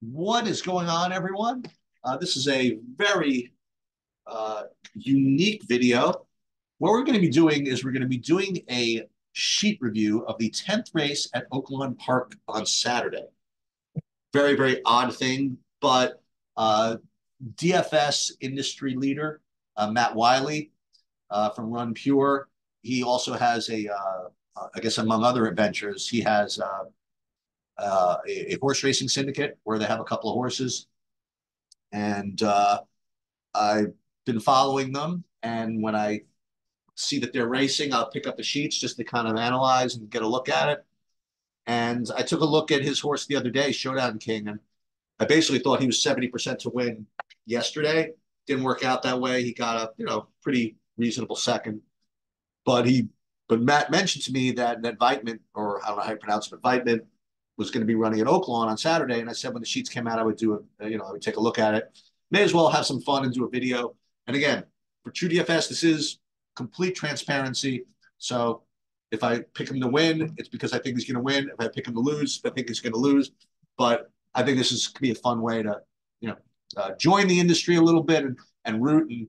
What is going on, everyone? This is a very unique video. What we're going to be doing is we're going to be doing a sheet review of the 10th race at Oaklawn Park on Saturday. Very, very odd thing, but DFS industry leader, Matt Wiley from Run Pure, he also has a, I guess among other adventures, he has a horse racing syndicate where they have a couple of horses, and I've been following them, and when I see that they're racing, I'll pick up the sheets just to kind of analyze and get a look at it. And I took a look at his horse the other day, Showdown King, and I basically thought he was 70% to win yesterday. Didn't work out that way. He got a, you know, pretty reasonable second, but Matt mentioned to me that Vitement, or I don't know how you pronounce it, but Vitement was going to be running at Oaklawn on Saturday, and I said when the sheets came out, I would do a, I would take a look at it. May as well have some fun and do a video. And again, for TrueDFS, this is complete transparency. So if I pick him to win, it's because I think he's going to win. If I pick him to lose, I think he's going to lose. But I think this is going to be a fun way to, join the industry a little bit and root and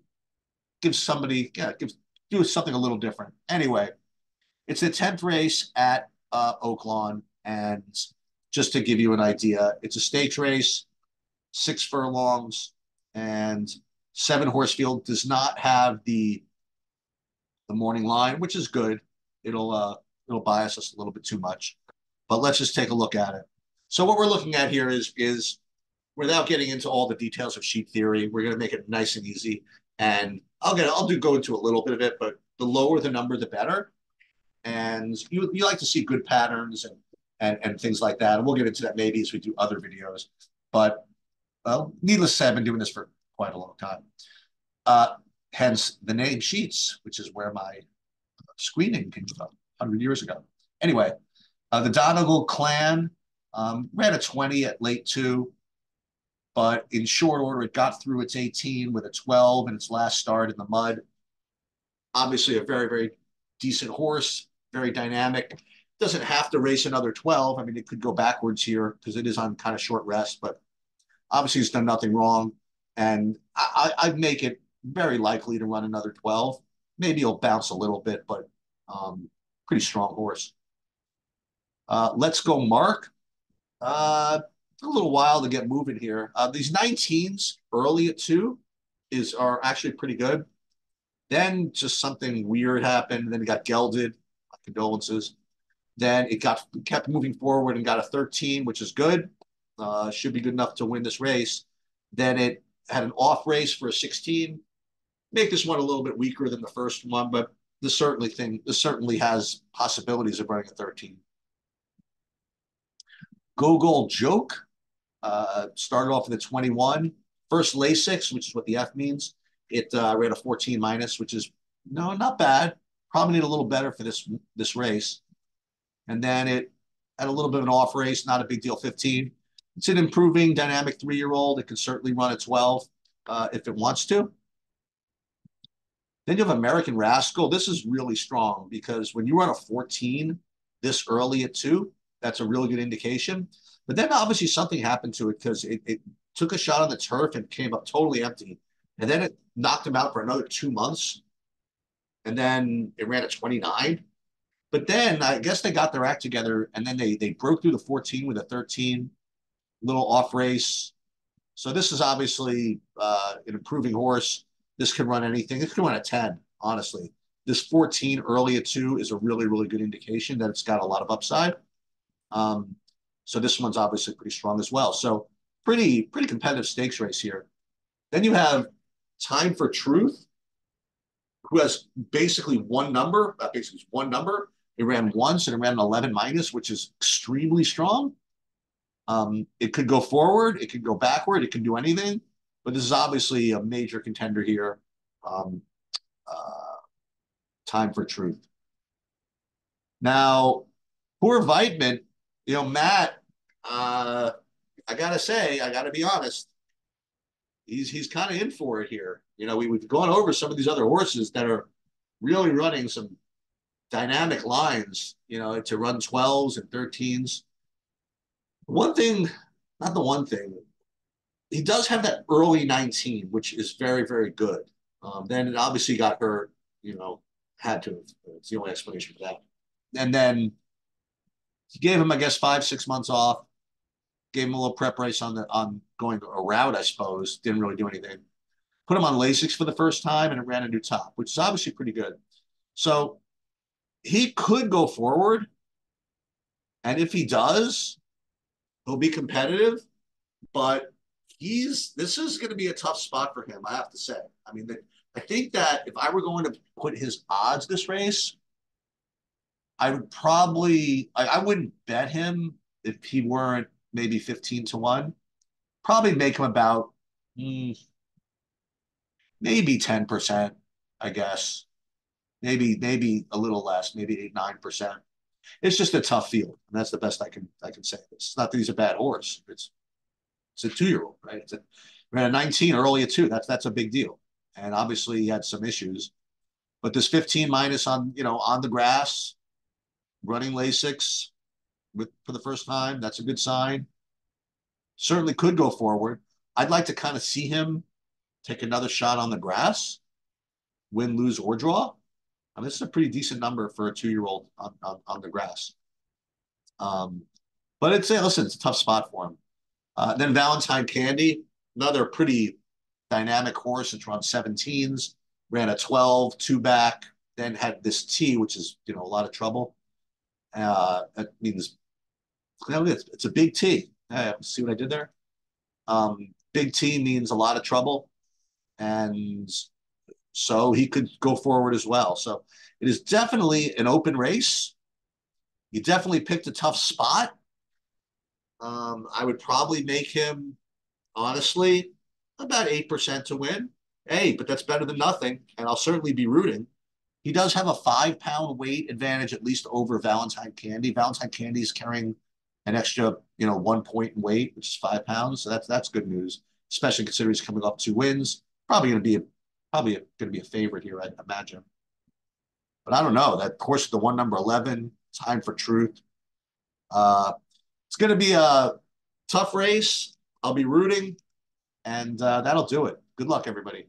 give somebody, do something a little different. Anyway, it's the 10th race at Oaklawn, and just to give you an idea, it's a stakes race, 6 furlongs, and 7 horsefield does not have the morning line, which is good. It'll bias us a little bit too much, but let's just take a look at it. So what we're looking at here is without getting into all the details of sheet theory, we're going to make it nice and easy. And I'll go into a little bit of it, but the lower the number, the better. And you like to see good patterns and things like that. And we'll get into that maybe as we do other videos. But, well, needless to say, I've been doing this for quite a long time. Hence the name Sheets, which is where my screening came from 100 years ago. Anyway, the Donegal clan ran a 20 at late 2, but in short order, it got through its 18 with a 12 in its last start in the mud. Obviously a very, very decent horse, very dynamic. Doesn't have to race another 12. I mean, it could go backwards here because it is on kind of short rest, but obviously it's done nothing wrong. And I'd make it very likely to run another 12. Maybe it'll bounce a little bit, but pretty strong horse. Let's Go Mark. A little while to get moving here. These 19s early at 2 are actually pretty good. Then just something weird happened. Then it got gelded. My condolences. Then it kept moving forward and got a 13, which is good. Should be good enough to win this race. Then it had an off race for a 16. Make this one a little bit weaker than the first one, but this certainly has possibilities of running a 13. Go-Goal Joke started off with a 21. First Lasix, which is what the F means. It ran a 14-, which is, no, not bad. Probably need a little better for this race. And then it had a little bit of an off race, not a big deal, 15. It's an improving dynamic 3-year-old. It can certainly run a 12 if it wants to. Then you have American Rascal. This is really strong because when you run a 14 this early at 2, that's a really good indication. But then obviously something happened to it because it took a shot on the turf and came up totally empty. And then it knocked him out for another 2 months. And then it ran a 29. But then I guess they got their act together, and then they broke through the 14 with a 13, little off race. So this is obviously an improving horse. This could run anything. This could run a 10, honestly. This 14 early at 2 is a really, really good indication that it's got a lot of upside. So this one's obviously pretty strong as well. So pretty competitive stakes race here. Then you have Time for Truth, who has basically one number. It ran once and it ran an 11-, which is extremely strong. It could go forward, it could go backward, it could do anything, but this is obviously a major contender here. Time for Truth. Now, poor Vitement, Matt, I gotta say, I gotta be honest, he's kind of in for it here. We've gone over some of these other horses that are really running some dynamic lines, to run 12s and 13s. One thing not the one thing. He does have that early 19, which is very, very good. Then it obviously got hurt, you know, had to. It's the only explanation for that. And then he gave him, I guess, 5-6 months off. Gave him a little prep race on going a route, I suppose. Didn't really do anything. Put him on Lasix for the first time, and it ran a new top, which is obviously pretty good. So he could go forward. And if he does, he'll be competitive. But this is going to be a tough spot for him, I have to say. I mean, I think that if I were going to put his odds this race, I would probably, I wouldn't bet him if he weren't maybe 15-1. Probably make him about maybe 10%, I guess. Maybe a little less, maybe 8-9%. It's just a tough field, and that's the best I can say. It's not that he's a bad horse. It's a 2-year-old, right? It's ran a 19 early at 2. That's a big deal, and obviously he had some issues. But this 15- on on the grass, running Lasix for the first time, that's a good sign. Certainly could go forward. I'd like to kind of see him take another shot on the grass, win, lose, or draw. I mean, this is a pretty decent number for a 2-year-old on the grass. But listen, it's a tough spot for him. Then Valentine Candy, another pretty dynamic horse. It's run 17s, ran a 12, 2-back, then had this T, which is, a lot of trouble. That means, it's a big T. See what I did there? Big T means a lot of trouble. And so he could go forward as well. So it is definitely an open race. You definitely picked a tough spot. I would probably make him, honestly, about 8% to win. Hey, but that's better than nothing, and I'll certainly be rooting. He does have a 5-pound weight advantage, at least over Valentine Candy. Valentine Candy is carrying an extra, 1 point in weight, which is 5 pounds. So that's good news, especially considering he's coming off 2 wins. Probably going to be a favorite here, I imagine. But I don't know. That horse is the one, number 11, Time for Truth. It's going to be a tough race. I'll be rooting, and that'll do it. Good luck, everybody.